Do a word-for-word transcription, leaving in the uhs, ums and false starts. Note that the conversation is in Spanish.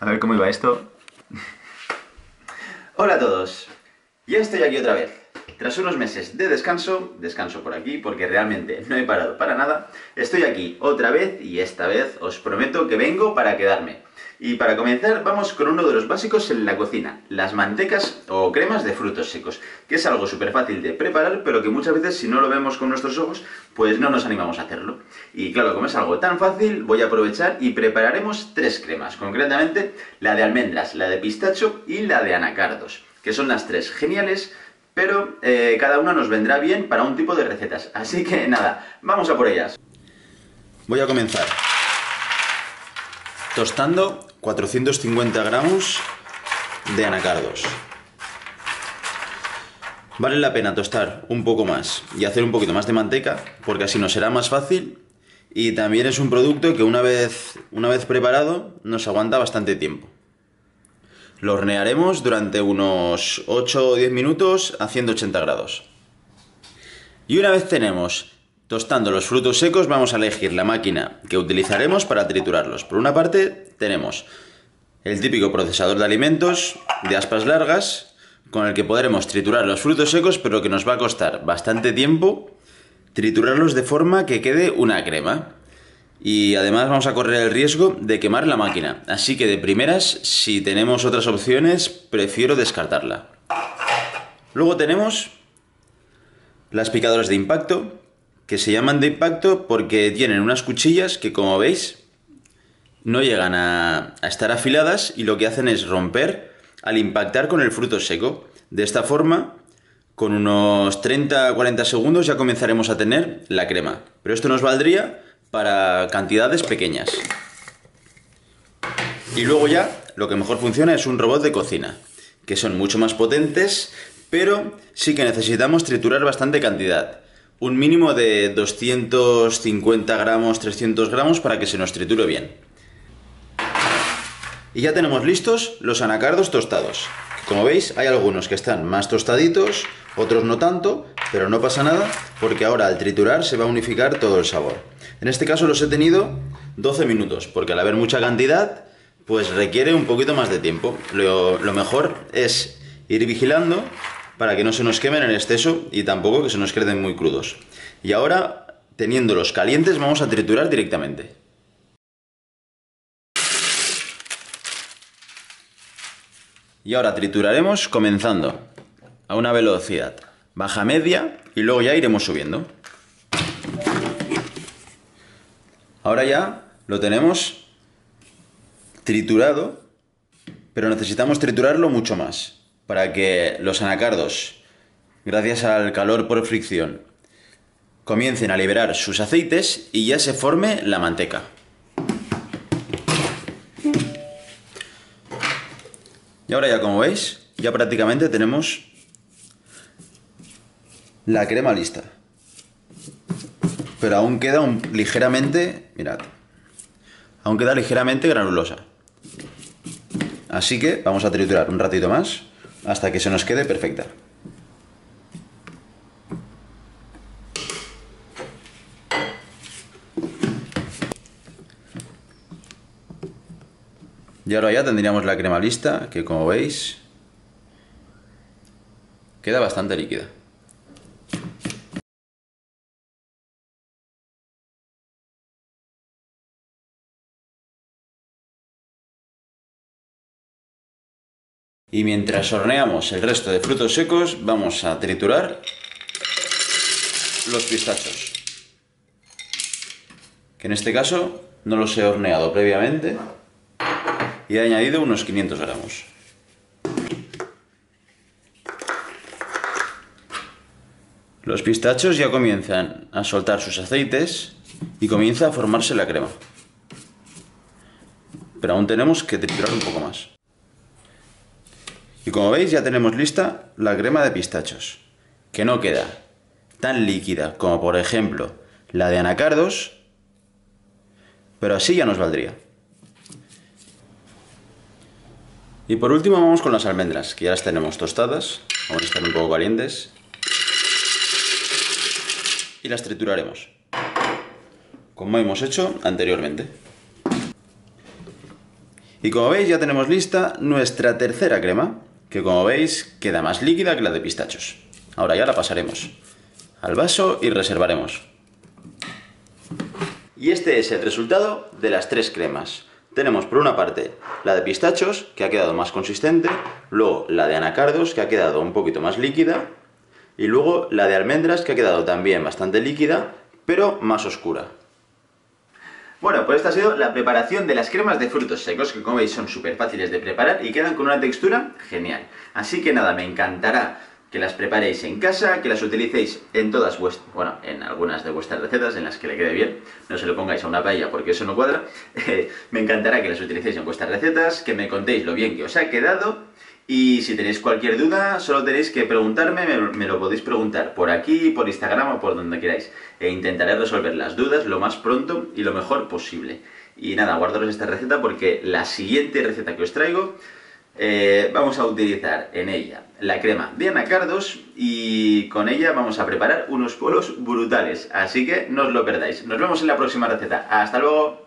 A ver cómo iba esto. Hola a todos. Ya estoy aquí otra vez. Tras unos meses de descanso, descanso por aquí porque realmente no he parado para nada, estoy aquí otra vez y esta vez os prometo que vengo para quedarme. Y para comenzar vamos con uno de los básicos en la cocina, las mantecas o cremas de frutos secos, que es algo súper fácil de preparar, pero que muchas veces si no lo vemos con nuestros ojos, pues no nos animamos a hacerlo. Y claro, como es algo tan fácil, voy a aprovechar y prepararemos tres cremas, concretamente la de almendras, la de pistacho y la de anacardos, que son las tres geniales, pero eh, cada una nos vendrá bien para un tipo de recetas. Así que nada, vamos a por ellas. Voy a comenzar tostando cuatrocientos cincuenta gramos de anacardos. Vale la pena tostar un poco más y hacer un poquito más de manteca, porque así nos será más fácil y también es un producto que una vez, una vez preparado nos aguanta bastante tiempo. Lo hornearemos durante unos ocho o diez minutos a ciento ochenta grados. Y una vez tenemos tostando los frutos secos, vamos a elegir la máquina que utilizaremos para triturarlos. Por una parte tenemos el típico procesador de alimentos de aspas largas, con el que podremos triturar los frutos secos, pero que nos va a costar bastante tiempo triturarlos de forma que quede una crema. Y además vamos a correr el riesgo de quemar la máquina, así que de primeras, si tenemos otras opciones, prefiero descartarla. Luego tenemos las picadoras de impacto, que se llaman de impacto porque tienen unas cuchillas que, como veis, no llegan a, a estar afiladas y lo que hacen es romper al impactar con el fruto seco. De esta forma, con unos treinta a cuarenta segundos ya comenzaremos a tener la crema, pero esto nos valdría para cantidades pequeñas. Y luego ya lo que mejor funciona es un robot de cocina, que son mucho más potentes, pero sí que necesitamos triturar bastante cantidad. Un mínimo de doscientos cincuenta gramos, trescientos gramos para que se nos triture bien. Y ya tenemos listos los anacardos tostados. Como veis, hay algunos que están más tostaditos, otros no tanto, pero no pasa nada porque ahora al triturar se va a unificar todo el sabor. En este caso los he tenido doce minutos, porque al haber mucha cantidad, pues requiere un poquito más de tiempo. Lo, lo mejor es ir vigilando para que no se nos quemen en exceso y tampoco que se nos queden muy crudos. Y ahora, teniéndolos calientes, vamos a triturar directamente. Y ahora trituraremos comenzando a una velocidad baja media y luego ya iremos subiendo. Ahora ya lo tenemos triturado, pero necesitamos triturarlo mucho más, para que los anacardos, gracias al calor por fricción, comiencen a liberar sus aceites y ya se forme la manteca. Y ahora ya, como veis, ya prácticamente tenemos la crema lista. Pero aún queda un, ligeramente, mirad, aún queda ligeramente granulosa. Así que vamos a triturar un ratito más hasta que se nos quede perfecta. Y ahora ya tendríamos la crema lista, que como veis, queda bastante líquida. Y mientras horneamos el resto de frutos secos, vamos a triturar los pistachos, que en este caso no los he horneado previamente. Y he añadido unos quinientos gramos. Los pistachos ya comienzan a soltar sus aceites y comienza a formarse la crema. Pero aún tenemos que triturar un poco más. Y como veis, ya tenemos lista la crema de pistachos, que no queda tan líquida como por ejemplo la de anacardos, pero así ya nos valdría. Y por último vamos con las almendras, que ya las tenemos tostadas, vamos a estar un poco calientes, y las trituraremos, como hemos hecho anteriormente. Y como veis ya tenemos lista nuestra tercera crema, que como veis queda más líquida que la de pistachos. Ahora ya la pasaremos al vaso y reservaremos. Y este es el resultado de las tres cremas. Tenemos por una parte la de pistachos, que ha quedado más consistente, luego la de anacardos, que ha quedado un poquito más líquida, y luego la de almendras, que ha quedado también bastante líquida, pero más oscura. Bueno, pues esta ha sido la preparación de las cremas de frutos secos, que como veis son súper fáciles de preparar y quedan con una textura genial. Así que nada, me encantará que las preparéis en casa, que las utilicéis en todas vuestras, bueno, en algunas de vuestras recetas en las que le quede bien. No se lo pongáis a una paella porque eso no cuadra. Eh, me encantará que las utilicéis en vuestras recetas, que me contéis lo bien que os ha quedado. Y si tenéis cualquier duda, solo tenéis que preguntarme, me, me lo podéis preguntar por aquí, por Instagram o por donde queráis. E intentaré resolver las dudas lo más pronto y lo mejor posible. Y nada, guardaros esta receta porque la siguiente receta que os traigo, eh, vamos a utilizar en ella la crema de anacardos y con ella vamos a preparar unos polos brutales. Así que no os lo perdáis. Nos vemos en la próxima receta. ¡Hasta luego!